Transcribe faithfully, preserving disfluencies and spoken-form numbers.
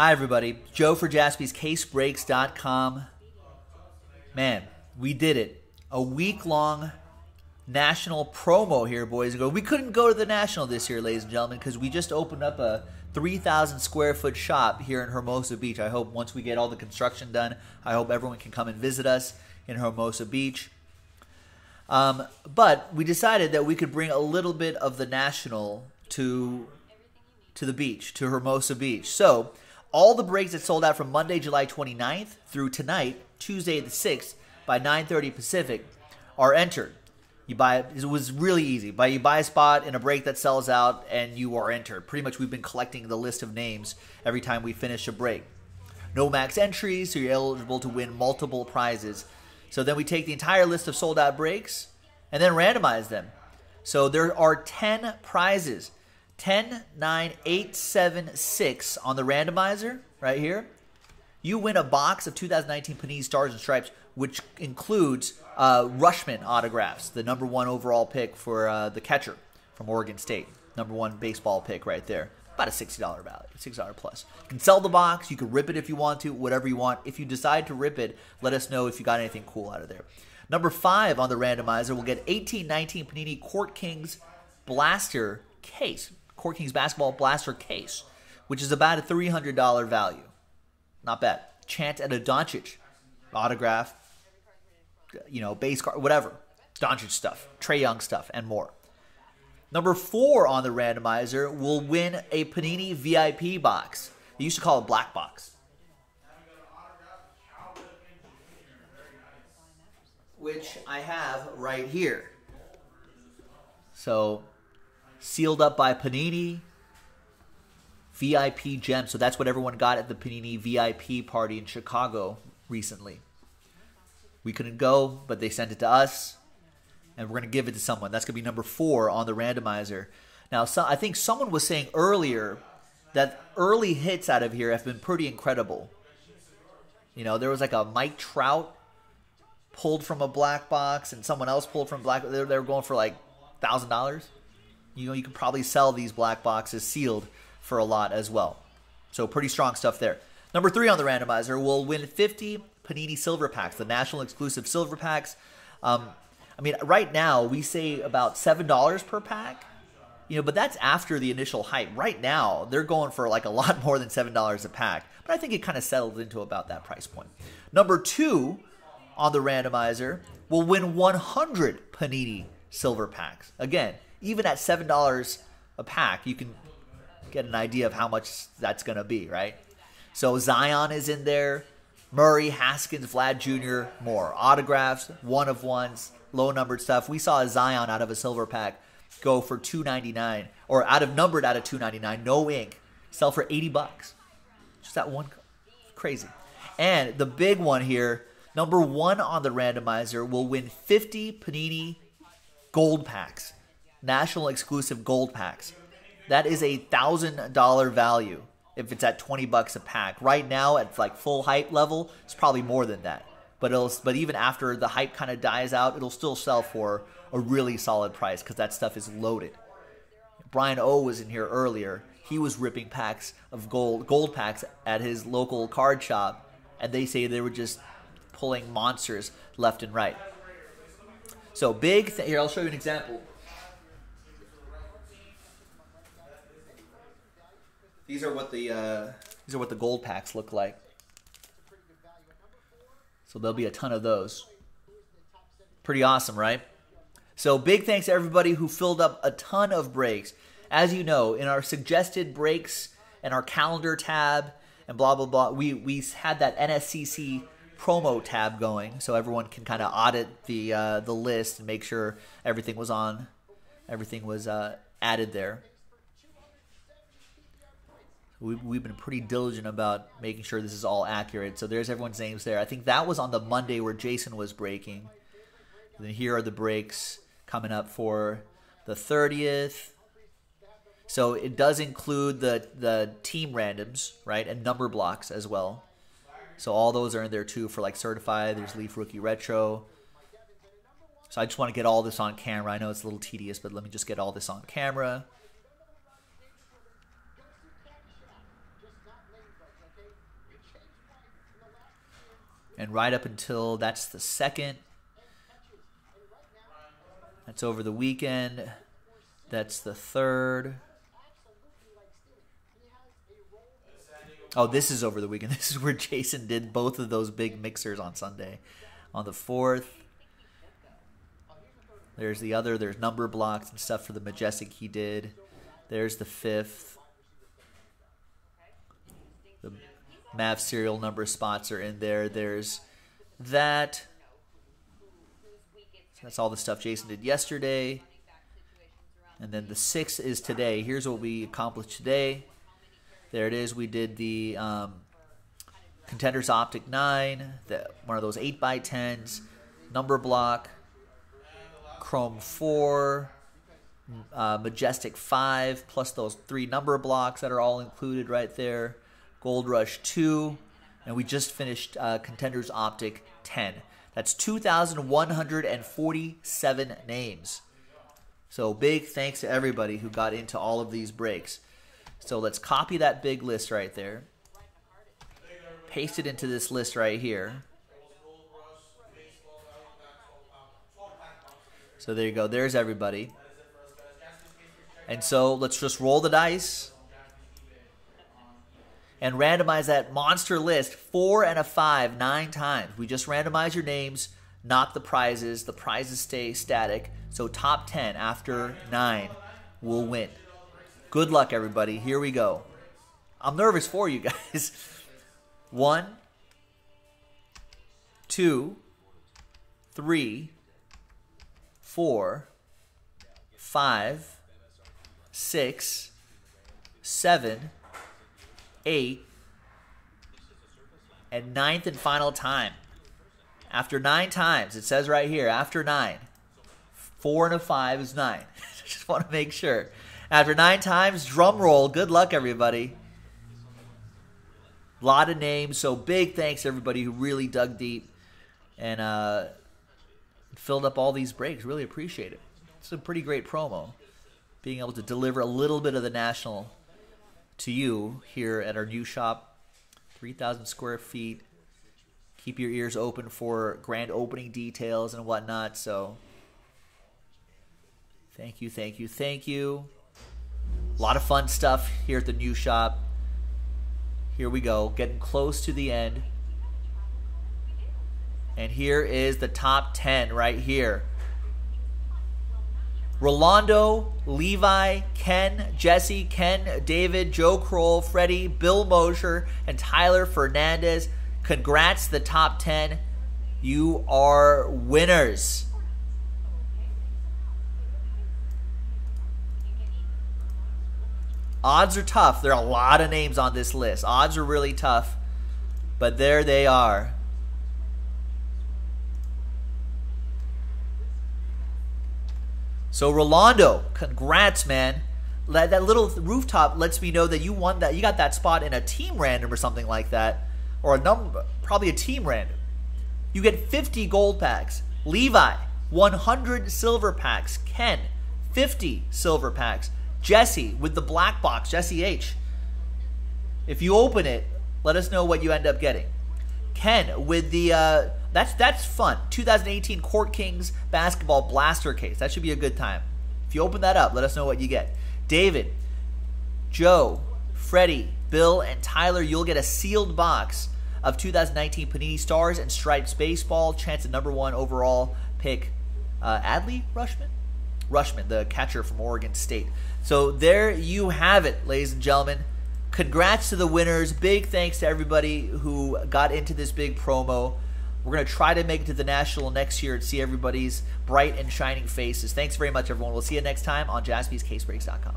Hi, everybody. Joe for Jaspys Case Breaks dot com. Man, we did it. A week-long national promo here, boys and girls. We couldn't go to the national this year, ladies and gentlemen, because we just opened up a three thousand square foot shop here in Hermosa Beach. I hope once we get all the construction done, I hope everyone can come and visit us in Hermosa Beach. Um, but we decided that we could bring a little bit of the national to, to the beach, to Hermosa Beach. So all the breaks that sold out from Monday, July twenty-ninth through tonight, Tuesday the sixth, by nine thirty Pacific, are entered. You buy it was really easy. But you buy a spot in a break that sells out, and you are entered. Pretty much, we've been collecting the list of names every time we finish a break. No max entries, so you're eligible to win multiple prizes. So then we take the entire list of sold out breaks and then randomize them. So there are ten prizes. ten, nine, eight, seven, six on the randomizer right here. You win a box of two thousand nineteen Panini Stars and Stripes, which includes uh, Rutschman autographs, the number one overall pick for uh, the catcher from Oregon State. Number one baseball pick right there. About a sixty dollar value, six dollars plus. You can sell the box. You can rip it if you want to, whatever you want. If you decide to rip it, let us know if you got anything cool out of there. Number five on the randomizer will get eighteen nineteen Panini Court Kings Blaster Case. Court Kings Basketball Blaster Case, which is about a three hundred dollar value. Not bad. Chant at a Doncic autograph, you know, base card, whatever. Doncic stuff, Trae Young stuff, and more. Number four on the randomizer will win a Panini V I P box. They used to call it black box. Which I have right here. So, sealed up by Panini. V I P gem. So that's what everyone got at the Panini V I P party in Chicago recently. We couldn't go, but they sent it to us, and we're going to give it to someone. That's going to be number four on the randomizer. Now, so, I think someone was saying earlier that early hits out of here have been pretty incredible. You know, there was like a Mike Trout pulled from a black box, and someone else pulled from black. They were going for like a thousand dollars. You know, you could probably sell these black boxes sealed for a lot as well. So pretty strong stuff there. Number three on the randomizer will win fifty Panini Silver Packs, the national exclusive Silver Packs. Um, I mean, right now we say about seven dollars per pack, you know, but that's after the initial hype. Right now, they're going for like a lot more than seven dollars a pack, but I think it kind of settled into about that price point. Number two on the randomizer will win one hundred Panini Silver Packs. Again, even at seven dollars a pack, you can get an idea of how much that's going to be, right? So Zion is in there. Murray, Haskins, Vlad Junior, more. Autographs, one-of-ones, low-numbered stuff. We saw a Zion out of a silver pack go for two ninety-nine, or out of numbered out of two ninety-nine, no ink, sell for eighty bucks. Just that one. Crazy. And the big one here, number one on the randomizer, will win fifty Panini Gold Packs, national exclusive Gold Packs. That is a one thousand dollar value if it's at twenty bucks a pack. Right now at like full hype level, it's probably more than that. But it'll but even after the hype kind of dies out, it'll still sell for a really solid price because that stuff is loaded. Brian O. was in here earlier. He was ripping packs of gold gold packs at his local card shop, and they say they were just pulling monsters left and right. So big thing here, I'll show you an example. These are what the uh, these are what the gold packs look like. So there'll be a ton of those. Pretty awesome, right? So big thanks to everybody who filled up a ton of breaks. As you know, in our suggested breaks and our calendar tab and blah blah blah, we we had that N S C C promo tab going, so everyone can kind of audit the uh, the list and make sure everything was on, everything was uh, added there. We've been pretty diligent about making sure this is all accurate. So there's everyone's names there. I think that was on the Monday where Jason was breaking. And then here are the breaks coming up for the thirtieth. So it does include the, the team randoms, right, and number blocks as well. So all those are in there too for like certified. There's Leaf Rookie Retro. So I just want to get all this on camera. I know it's a little tedious, but let me just get all this on camera. And right up until that's the second. That's over the weekend. That's the third. Oh, this is over the weekend. This is where Jason did both of those big mixers on Sunday. On the fourth, there's the other. There's number blocks and stuff for the Majestic he did. There's the fifth. The Mav serial number spots are in there. There's that. So that's all the stuff Jason did yesterday. And then the sixth is today. Here's what we accomplished today. There it is. We did the um, Contenders Optic nine, the, one of those eight by tens, number block, Chrome four, uh, Majestic five, plus those three number blocks that are all included right there, Gold Rush two, and we just finished uh, Contenders Optic ten. That's two thousand one hundred forty-seven names. So big thanks to everybody who got into all of these breaks. So let's copy that big list right there, paste it into this list right here. So there you go. There's everybody. And so let's just roll the dice and randomize that monster list four and a five nine times. We just randomize your names, not the prizes. The prizes stay static. So top ten after nine will win. Good luck, everybody. Here we go. I'm nervous for you guys. One, two, three, four, five, six, seven, eight, and ninth and final time. After nine times, it says right here, after nine. Four and a five is nine. Just want to make sure. After nine times, drum roll. Good luck, everybody. A lot of names, so big thanks to everybody who really dug deep and uh, filled up all these breaks. Really appreciate it. It's a pretty great promo, being able to deliver a little bit of the national to you here at our new shop, three thousand square feet. Keep your ears open for grand opening details and whatnot. So thank you, thank you, thank you. A lot of fun stuff here at the new shop. Here we go, getting close to the end. And here is the top ten right here. Rolando, Levi, Ken, Jesse, Ken, David, Joe Kroll, Freddie, Bill Mosher, and Tyler Fernandez. Congrats, the top ten. You are winners. Odds are tough. There are a lot of names on this list. Odds are really tough, but there they are. So Rolando, congrats, man. That little rooftop lets me know that you won that. You got that spot in a team random or something like that, or a number, probably a team random. You get fifty gold packs. Levi, one hundred silver packs. Ken, fifty silver packs. Jesse with the black box, Jesse H. If you open it, let us know what you end up getting. Ken with the, uh, that's that's fun. twenty eighteen Court Kings Basketball Blaster case. That should be a good time. If you open that up, let us know what you get. David, Joe, Freddie, Bill, and Tyler, you'll get a sealed box of two thousand nineteen Panini Stars and Stripes Baseball. Chance at number one overall pick, uh, Adley Rutschman? Rutschman, the catcher from Oregon State. So there you have it, ladies and gentlemen. Congrats to the winners. Big thanks to everybody who got into this big promo. We're going to try to make it to the National next year and see everybody's bright and shining faces. Thanks very much, everyone. We'll see you next time on Jaspys Case Breaks dot com.